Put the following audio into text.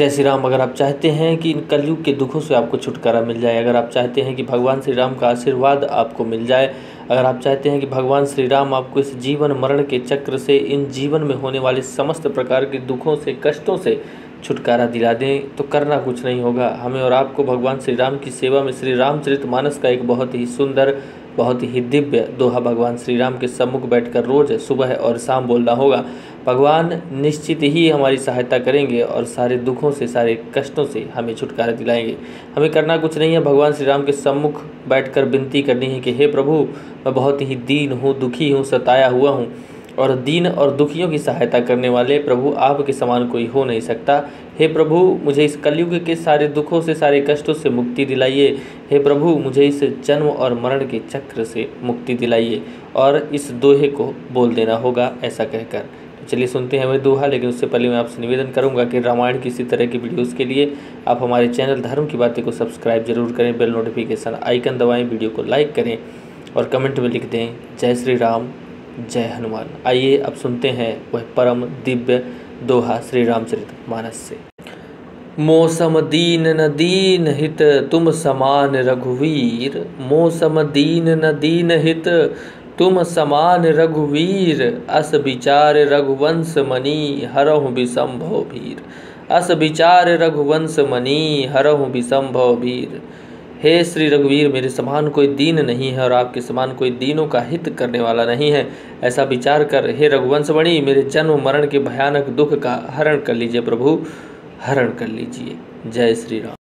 जय श्री राम। अगर आप चाहते हैं कि इन कलयुग के दुखों से आपको छुटकारा मिल जाए, अगर आप चाहते हैं कि भगवान श्री राम का आशीर्वाद आपको मिल जाए, अगर आप चाहते हैं कि भगवान श्री राम आपको इस जीवन मरण के चक्र से, इन जीवन में होने वाले समस्त प्रकार के दुखों से, कष्टों से छुटकारा दिला दें, तो करना कुछ नहीं होगा। हमें और आपको भगवान श्री राम की सेवा में श्री रामचरित मानस का एक बहुत ही सुंदर, बहुत ही दिव्य दोहा भगवान श्री राम के सम्मुख बैठकर रोज़ सुबह और शाम बोलना होगा। भगवान निश्चित ही हमारी सहायता करेंगे और सारे दुखों से, सारे कष्टों से हमें छुटकारा दिलाएंगे। हमें करना कुछ नहीं है, भगवान श्री राम के सम्मुख बैठकर विनती करनी है कि हे प्रभु, मैं बहुत ही दीन हूँ, दुखी हूँ, सताया हुआ हूँ, और दीन और दुखियों की सहायता करने वाले प्रभु आपके समान कोई हो नहीं सकता। हे प्रभु, मुझे इस कलयुग के सारे दुखों से, सारे कष्टों से मुक्ति दिलाइए। हे प्रभु, मुझे इस जन्म और मरण के चक्र से मुक्ति दिलाइए। और इस दोहे को बोल देना होगा ऐसा कहकर। तो चलिए सुनते हैं वह दोहा, लेकिन उससे पहले मैं आपसे निवेदन करूंगा कि रामायण की इसी तरह की वीडियोज़ के लिए आप हमारे चैनल धर्म की बातें को सब्सक्राइब जरूर करें, बेल नोटिफिकेशन आइकन दबाएँ, वीडियो को लाइक करें और कमेंट में लिख दें जय श्री राम, जय हनुमान। आइए अब सुनते हैं वह परम दिव्य दोहा श्री रामचरित मानस से। मौसम दीन न दीन हित तुम समान रघुवीर, मौसम दीन न दीन हित तुम समान रघुवीर, अस विचार रघुवंश मणि हरहु विसंभव भीर, अस विचार रघुवंश मणि हरहु विसंभव भीर। हे श्री रघुवीर, मेरे समान कोई दीन नहीं है और आपके समान कोई दीनों का हित करने वाला नहीं है, ऐसा विचार कर हे रघुवंश मणि, मेरे जन्म मरण के भयानक दुख का हरण कर लीजिए प्रभु, हरण कर लीजिए। जय श्री राम।